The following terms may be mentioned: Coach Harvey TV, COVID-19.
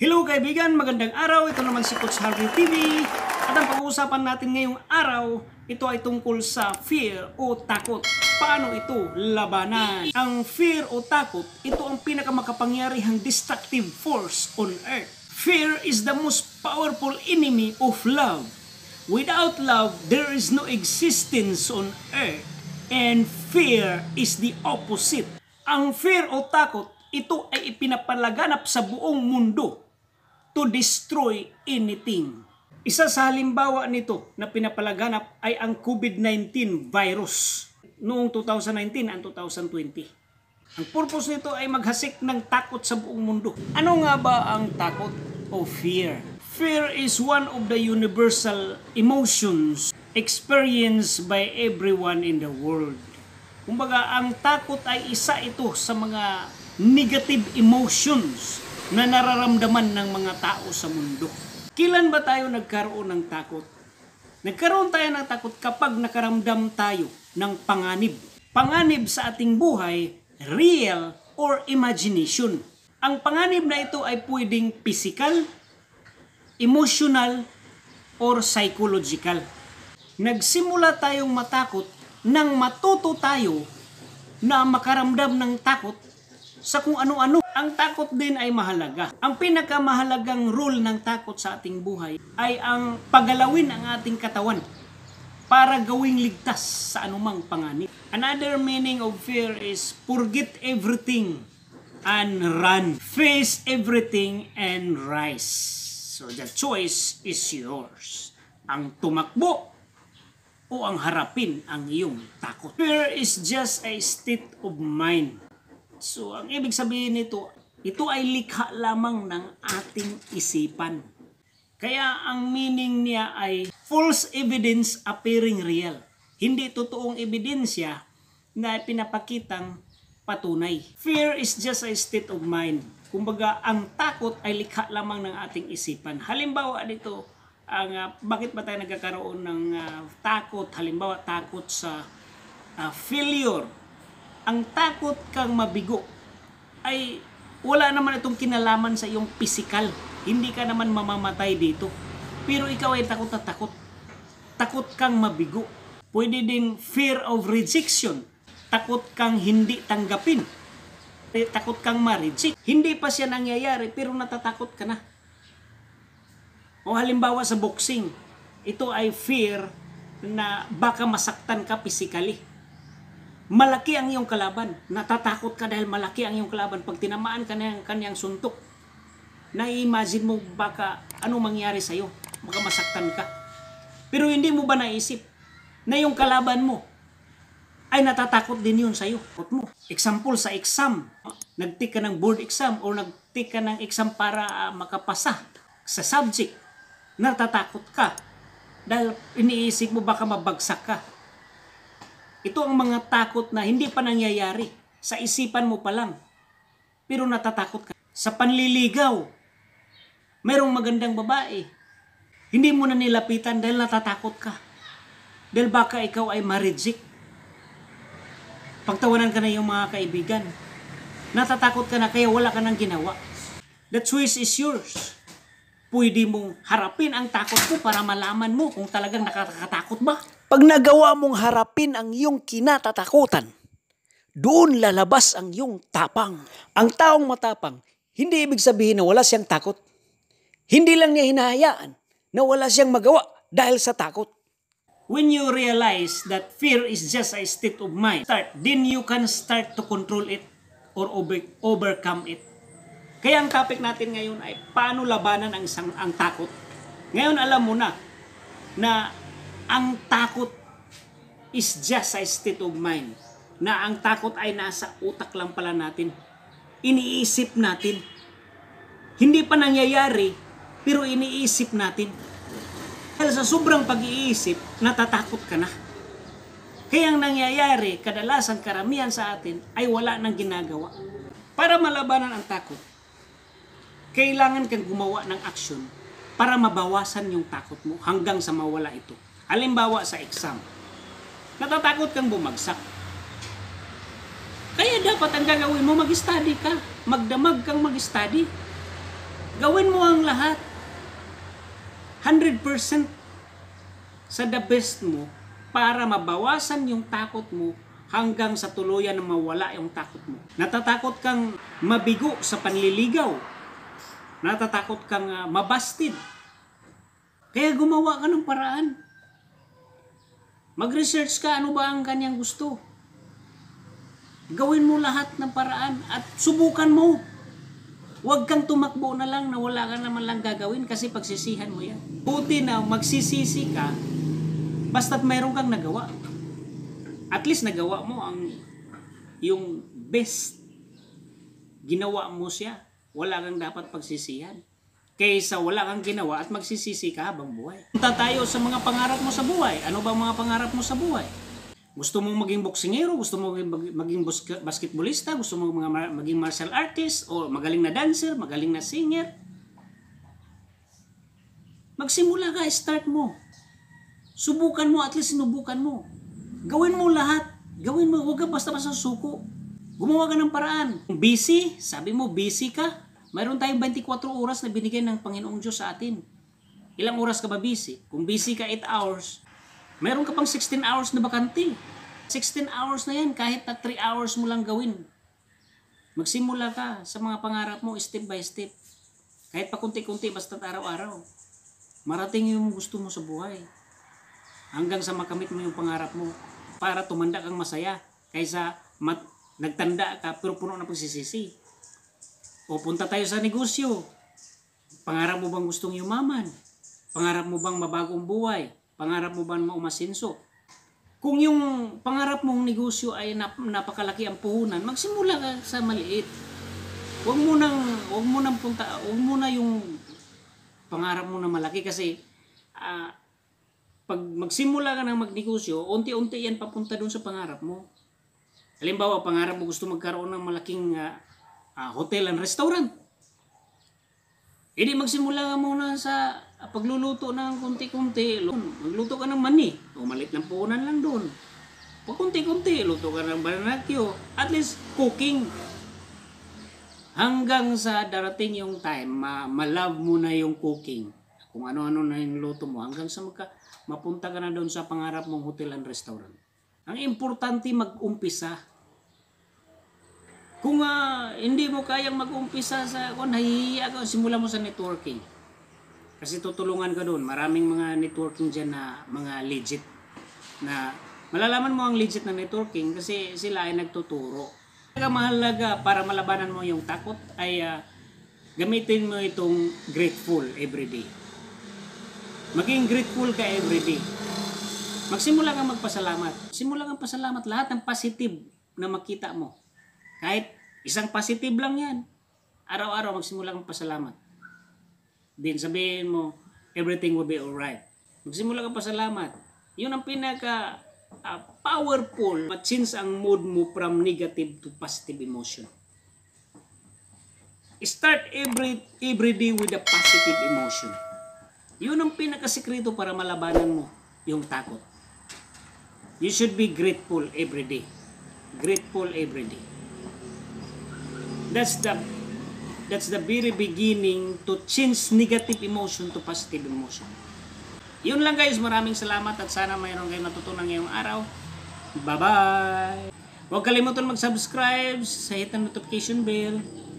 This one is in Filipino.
Hello kaibigan, magandang araw. Ito naman si Coach Harvey TV. At ang pag-uusapan natin ngayong araw, ito ay tungkol sa fear o takot. Paano ito labanan? Ang fear o takot, ito ang pinakamakapangyarihang destructive force on earth. Fear is the most powerful enemy of love. Without love, there is no existence on earth. And fear is the opposite. Ang fear o takot, ito ay ipinapalaganap sa buong mundo to destroy anything. Isa sa halimbawa nito na pinapalaganap ay ang COVID-19 virus noong 2019 and 2020. Ang purpose nito ay maghasik ng takot sa buong mundo. Ano nga ba ang takot o fear? Fear is one of the universal emotions experienced by everyone in the world. Kumbaga, ang takot ay isa ito sa mga negative emotions na nararamdaman ng mga tao sa mundo. Kailan ba tayo nagkaroon ng takot? Nagkaroon tayo ng takot kapag nakaramdam tayo ng panganib. Panganib sa ating buhay, real or imagination. Ang panganib na ito ay pwedeng physical, emotional, or psychological. Nagsimula tayong matakot nang matuto tayo na makaramdam ng takot sa kung ano-ano. Ang takot din ay mahalaga. Ang pinakamahalagang role ng takot sa ating buhay ay ang pagalawin ang ating katawan para gawing ligtas sa anumang panganib. Another meaning of fear is forget everything and run. Face everything and rise. So the choice is yours. Ang tumakbo o ang harapin ang iyong takot. Fear is just a state of mind. So, ang ibig sabihin nito, ito ay likha lamang ng ating isipan. Kaya ang meaning niya ay false evidence appearing real. Hindi totoong ebidensya na pinapakitang patunay. Fear is just a state of mind. Kumbaga, ang takot ay likha lamang ng ating isipan. Halimbawa dito, bakit ba tayo nagkakaroon ng takot? Halimbawa, takot sa failure. Ang takot kang mabigo ay wala naman itong kinalaman sa iyong physical. Hindi ka naman mamamatay dito. Pero ikaw ay takot na takot. Takot kang mabigo. Pwede din fear of rejection. Takot kang hindi tanggapin. Takot kang ma-reject. Hindi pa siya nangyayari pero natatakot ka na. O halimbawa sa boxing, ito ay fear na baka masaktan ka physically. Malaki ang iyong kalaban. Natatakot ka dahil malaki ang iyong kalaban. Pag tinamaan ka ng kanyang suntok, na-imagine mo baka ano mangyari sa'yo. Baka masaktan ka. Pero hindi mo ba naisip na yung kalaban mo ay natatakot din yun sa'yo? Example sa exam. Nag-take ka ng board exam o nag-take ka ng exam para makapasa sa subject. Natatakot ka dahil iniisip mo baka mabagsak ka. Ito ang mga takot na hindi pa nangyayari, sa isipan mo pa lang, pero natatakot ka. Sa panliligaw, mayroong magandang babae, hindi mo na nilapitan dahil natatakot ka, dahil baka ikaw ay ma-reject. Pagtawanan ka na yung mga kaibigan, natatakot ka na kaya wala ka nang ginawa. The choice is yours. Pwede mong harapin ang takot mo para malaman mo kung talagang nakakatakot ba. Pag nagawa mong harapin ang iyong kinatatakutan, doon lalabas ang iyong tapang. Ang taong matapang, hindi ibig sabihin na wala siyang takot. Hindi lang niya hinahayaan na wala siyang magawa dahil sa takot. When you realize that fear is just a state of mind, then you can start to control it or overcome it. Kaya ang topic natin ngayon ay paano labanan ang takot. Ngayon alam mo na na ang takot is just a state of mind. Na ang takot ay nasa utak lang pala natin. Iniisip natin. Hindi pa nangyayari pero iniisip natin. Dahil sa sobrang pag-iisip, natatakot ka na. Kaya ang nangyayari, kadalasan karamihan sa atin ay wala nang ginagawa. Para malabanan ang takot, kailangan kang gumawa ng aksyon para mabawasan yung takot mo hanggang sa mawala ito. Halimbawa sa exam, natatakot kang bumagsak. Kaya dapat ang gagawin mo, mag-study ka. Magdamag kang mag-study. Gawin mo ang lahat. 100% sa the best mo para mabawasan yung takot mo hanggang sa tuluyan na mawala yung takot mo. Natatakot kang mabigo sa panliligaw. Natatakot kang mabastid. Kaya gumawa ka ng paraan. Mag-research ka ano ba ang kanyang gusto. Gawin mo lahat ng paraan at subukan mo. Huwag kang tumakbo na lang na wala ka naman lang gagawin kasi pagsisihan mo yan. Buti na magsisisi ka basta't mayroon kang nagawa. At least nagawa mo ang yung best. Ginawa mo siya. Wala kang dapat pagsisihan. Kaysa wala kang ginawa at magsisisi ka habang buhay. Punta tayo sa mga pangarap mo sa buhay. Ano ba mga pangarap mo sa buhay? Gusto mong maging boksingero, gusto mong maging basketballista, gusto mong maging martial artist, o magaling na dancer, magaling na singer. Magsimula ka, start mo. Subukan mo, at least sinubukan mo. Gawin mo lahat. Gawin mo, huwag ka basta-basta suko. Gumawa ka ng paraan. Busy, sabi mo, busy ka. Mayroon tayong 24 oras na binigay ng Panginoong Diyos sa atin. Ilang oras ka ba busy? Kung busy ka 8 hours, meron ka pang 16 hours na bakante. 16 hours na yan, kahit na 3 hours mo lang gawin. Magsimula ka sa mga pangarap mo, step by step. Kahit pa kunti-kunti, basta araw-araw. Marating yung gusto mo sa buhay. Hanggang sa makamit mo yung pangarap mo. Para tumanda kang masaya. Kaysa nagtanda ka, pero puno na pagsisisi. O punta tayo sa negosyo. Pangarap mo bang gustong yumaman? Pangarap mo bang mabagong buhay? Pangarap mo ba na umasenso? Kung yung pangarap mong negosyo ay napakalaki ang puhunan, magsimula ka sa maliit. Huwag mo na yung pangarap mo na malaki kasi pag magsimula ka ng magnegosyo, unti-unti yan papunta doon sa pangarap mo. Halimbawa, pangarap mo gusto magkaroon ng malaking hotel and restaurant. E di magsimula ka muna sa pagluluto ng kunti-kunti. Magluto ka ng mani. O malit ng puunan lang doon. Pakunti-kunti. Luto ka ng bananakyo. At least cooking. Hanggang sa darating yung time, malove mo na yung cooking. Kung ano-ano na yung luto mo. Hanggang sa mapunta ka na doon sa pangarap mong hotel and restaurant. Ang importante mag-umpisa. Kung hindi mo kayang mag-umpisa sa kung nahihiya ka, simula mo sa networking. Kasi tutulungan ka doon. Maraming mga networking dyan na mga legit. Na malalaman mo ang legit na networking kasi sila ay nagtuturo. Mahalaga para malabanan mo yung takot ay gamitin mo itong grateful everyday. Maging grateful ka everyday. Magsimula kang magpasalamat. Simula kang pasalamat lahat ng positive na makita mo. Kahit isang positive lang yan. Araw-araw magsimula kang pasalamat. Then sabihin mo, everything will be alright. Magsimula kang pasalamat. Yun ang pinaka powerful. Change ang mood mo from negative to positive emotion. Start every day with a positive emotion. Yun ang pinakasikreto para malabanan mo yung takot. You should be grateful every day. Grateful every day. That's the very beginning to change negative emotion to positive emotion. Yun lang guys, maraming salamat at sana mayroon kayo natutunan ngayong araw. Bye-bye! Huwag kalimutan mag-subscribe, hit ang notification bell.